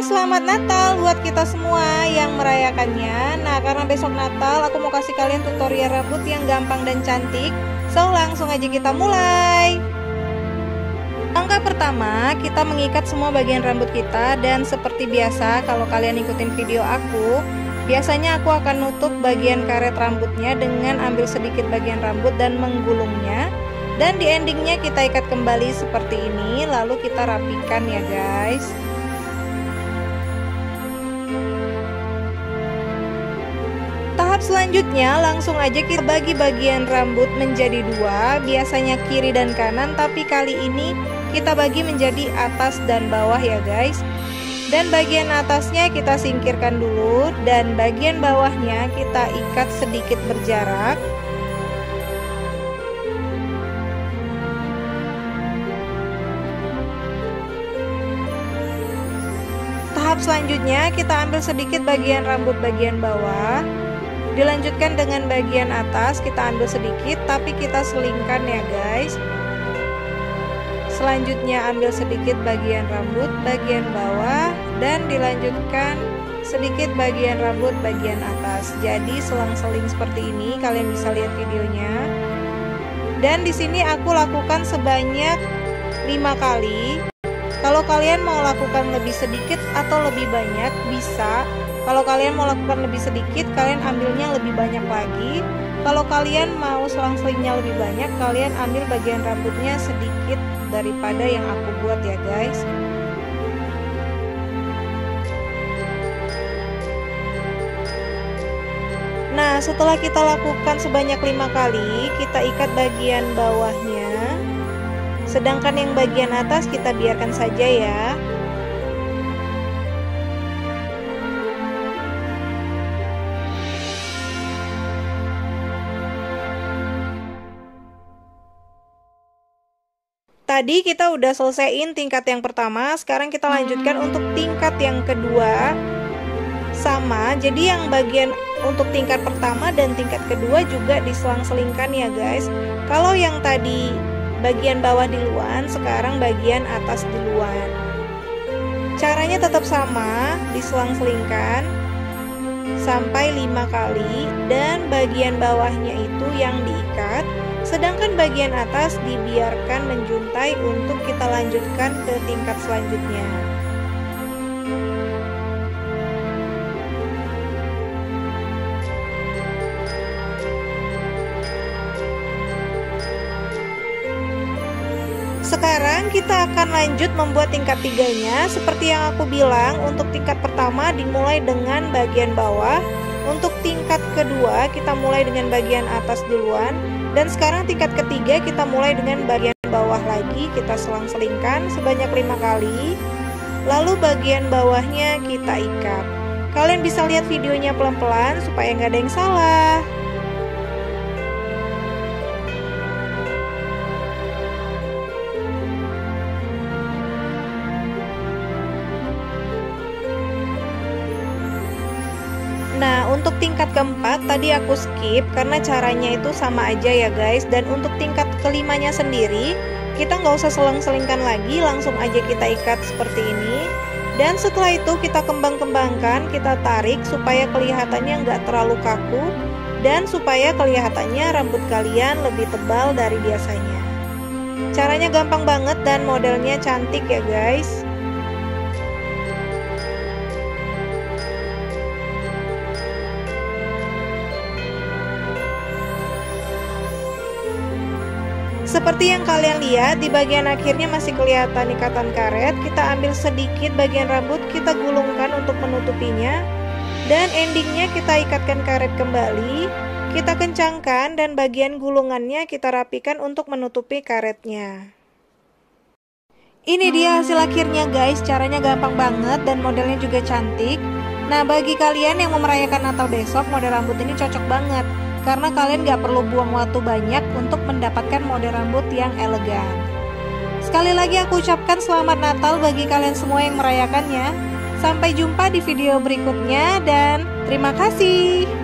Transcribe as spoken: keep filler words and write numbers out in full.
selamat Natal buat kita semua yang merayakannya. Nah, karena besok Natal, aku mau kasih kalian tutorial rambut yang gampang dan cantik. So, langsung aja kita mulai. Langkah pertama, kita mengikat semua bagian rambut kita. Dan seperti biasa, kalau kalian ikutin video aku, biasanya aku akan nutup bagian karet rambutnya dengan ambil sedikit bagian rambut dan menggulungnya. Dan di endingnya kita ikat kembali seperti ini, lalu kita rapikan ya guys. Selanjutnya langsung aja kita bagi bagian rambut menjadi dua, biasanya kiri dan kanan, tapi kali ini kita bagi menjadi atas dan bawah ya guys. Dan bagian atasnya kita singkirkan dulu, dan bagian bawahnya kita ikat sedikit berjarak. Tahap selanjutnya kita ambil sedikit bagian rambut bagian bawah, dilanjutkan dengan bagian atas, kita ambil sedikit tapi kita selingkan ya guys. Selanjutnya ambil sedikit bagian rambut bagian bawah dan dilanjutkan sedikit bagian rambut bagian atas. Jadi selang-seling seperti ini, kalian bisa lihat videonya. Dan di sini aku lakukan sebanyak lima kali. Kalau kalian mau lakukan lebih sedikit atau lebih banyak bisa. Kalau kalian mau lakukan lebih sedikit, kalian ambilnya lebih banyak lagi. Kalau kalian mau selang-selingnya lebih banyak, kalian ambil bagian rambutnya sedikit daripada yang aku buat ya guys. Nah, setelah kita lakukan sebanyak lima kali, kita ikat bagian bawahnya. Sedangkan yang bagian atas kita biarkan saja ya. Tadi kita udah selesaiin tingkat yang pertama, sekarang kita lanjutkan untuk tingkat yang kedua. Sama, jadi yang bagian untuk tingkat pertama dan tingkat kedua juga diselang-selingkan ya guys. Kalau yang tadi bagian bawah duluan, sekarang bagian atas duluan. Caranya tetap sama, diselang-selingkan sampai lima kali, dan bagian bawahnya itu yang diikat. Sedangkan bagian atas dibiarkan menjuntai untuk kita lanjutkan ke tingkat selanjutnya. Sekarang kita akan lanjut membuat tingkat tiganya. Seperti yang aku bilang, untuk tingkat pertama dimulai dengan bagian bawah. Untuk tingkat kedua kita mulai dengan bagian atas duluan. Dan sekarang tingkat ketiga kita mulai dengan bagian bawah lagi, kita selang-selingkan sebanyak lima kali. Lalu bagian bawahnya kita ikat. Kalian bisa lihat videonya pelan-pelan supaya nggak ada yang salah. Nah, untuk tingkat keempat tadi aku skip karena caranya itu sama aja ya guys. Dan untuk tingkat kelimanya sendiri, kita nggak usah selang-selingkan lagi, langsung aja kita ikat seperti ini. Dan setelah itu kita kembang-kembangkan, kita tarik supaya kelihatannya nggak terlalu kaku. Dan supaya kelihatannya rambut kalian lebih tebal dari biasanya. Caranya gampang banget dan modelnya cantik ya guys. Seperti yang kalian lihat, di bagian akhirnya masih kelihatan ikatan karet. Kita ambil sedikit bagian rambut, kita gulungkan untuk menutupinya. Dan endingnya kita ikatkan karet kembali. Kita kencangkan dan bagian gulungannya kita rapikan untuk menutupi karetnya. Ini dia hasil akhirnya guys, caranya gampang banget dan modelnya juga cantik. Nah, bagi kalian yang mau merayakan Natal besok, model rambut ini cocok banget. Karena kalian gak perlu buang waktu banyak untuk mendapatkan model rambut yang elegan. Sekali lagi aku ucapkan selamat Natal bagi kalian semua yang merayakannya. Sampai jumpa di video berikutnya dan terima kasih.